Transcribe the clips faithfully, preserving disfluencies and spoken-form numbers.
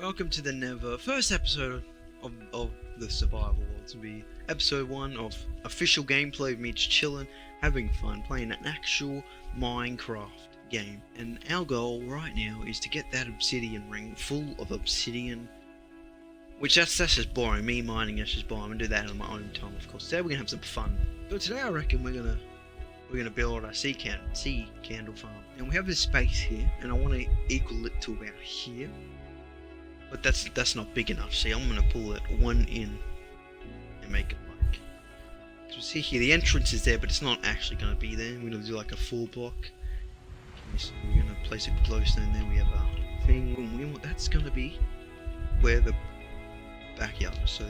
Welcome to the Never, first episode of, of the survival world. To be episode one of official gameplay of me just chilling, having fun, playing an actual Minecraft game. And our goal right now is to get that obsidian ring full of obsidian, which that's, that's just boring. Me mining, that's just boring. I'm gonna do that on my own time, of course. Today we're gonna have some fun. But today I reckon we're gonna we're gonna build our sea can sea candle farm. And we have this space here, and I want to equal it to about here. But that's that's not big enough. See, I'm gonna pull it one in and make it like. Cause you see here, the entrance is there, but it's not actually gonna be there. We're gonna do like a full block. We're gonna place a glowstone there. We have a thing. We want, that's gonna be where the backyard. So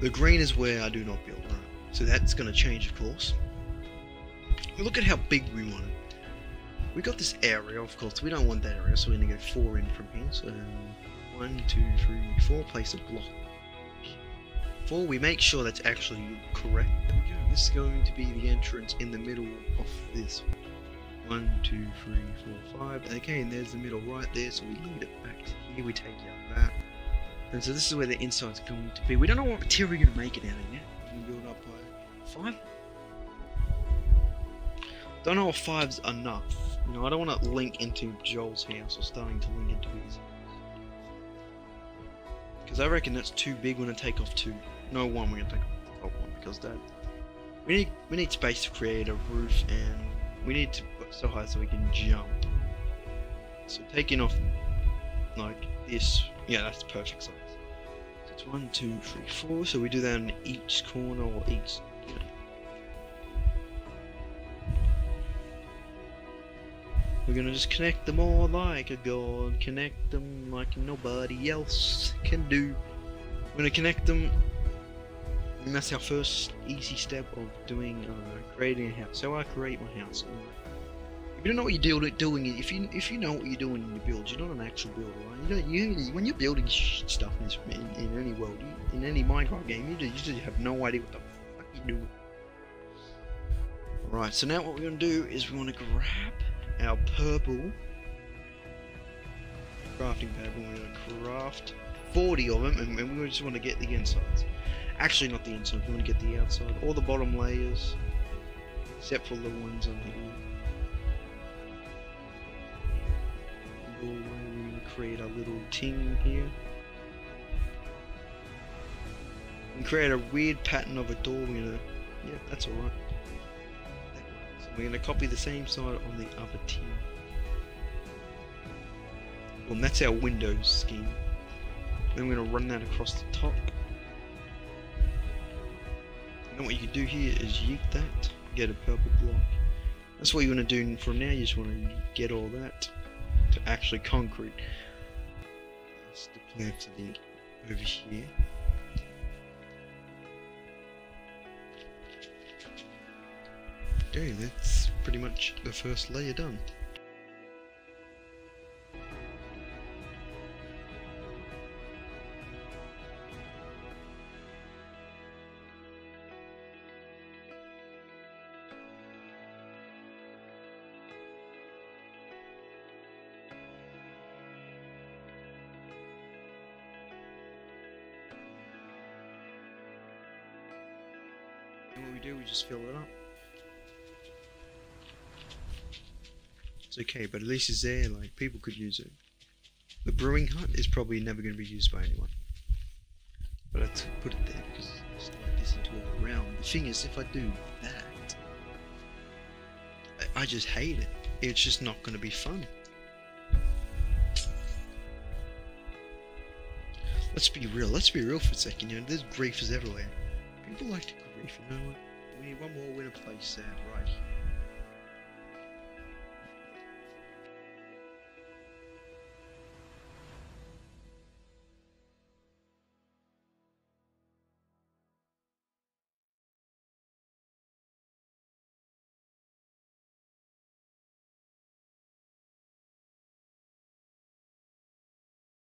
the green is where I do not build. Right? So that's gonna change, of course. Look at how big we want it. We got this area, of course, we don't want that area, so we're gonna go four in from here, so one, two, three, four, place a block. Four, we make sure that's actually correct. There we go. This is going to be the entrance in the middle of this. One, two, three, four, five. Okay, and there's the middle right there, so we lead it back to here, we take out that. And so this is where the inside's going to be. We don't know what material we're gonna make it out of yet. We build up by five. Don't know if five's enough. You know, I don't want to link into Joel's house or starting to link into his house. Because I reckon that's too big. We're going to take off two. No, one. We're going to take off one. Because that... We need, we need space to create a roof, and we need to put so high so we can jump. So taking off like this... Yeah, that's perfect size. So it's one, two, three, four. So we do that in each corner or each... We're gonna just connect them all like a god, connect them like nobody else can do. We're gonna connect them, and that's our first easy step of doing, uh, creating a house. So I create my house. If you don't know what you're doing, if you if you know what you're doing in your build, you're not an actual builder, right? You don't, you, when you're building stuff in, in, in any world, you, in any Minecraft game, you just, you just have no idea what the fuck you're doing. Alright, so now what we're gonna do is we wanna grab our purple crafting paper. We're going to craft forty of them, and we just want to get the insides. Actually, not the insides, we want to get the outside, all the bottom layers, except for the ones on here. We're going to create a little ting here. And create a weird pattern of a door. We're going to, yeah, that's alright. We're going to copy the same side on the other tier. Well, and that's our windows scheme. Then we're going to run that across the top. And what you can do here is yeet that, get a purple block. That's what you want to do from now. You just want to get all that to actually concrete. That's the plan for the over here. Okay, that's pretty much the first layer done. And what we do, we just fill it up. It's okay, but at least it's there, like, people could use it. The brewing hut is probably never going to be used by anyone. But let's put it there, because it's like this into a realm. The thing is, if I do that, I, I just hate it. It's just not going to be fun. Let's be real, let's be real for a second, you know, there's griefers everywhere. People like to grief, you know what? We need one more winner place there, right here.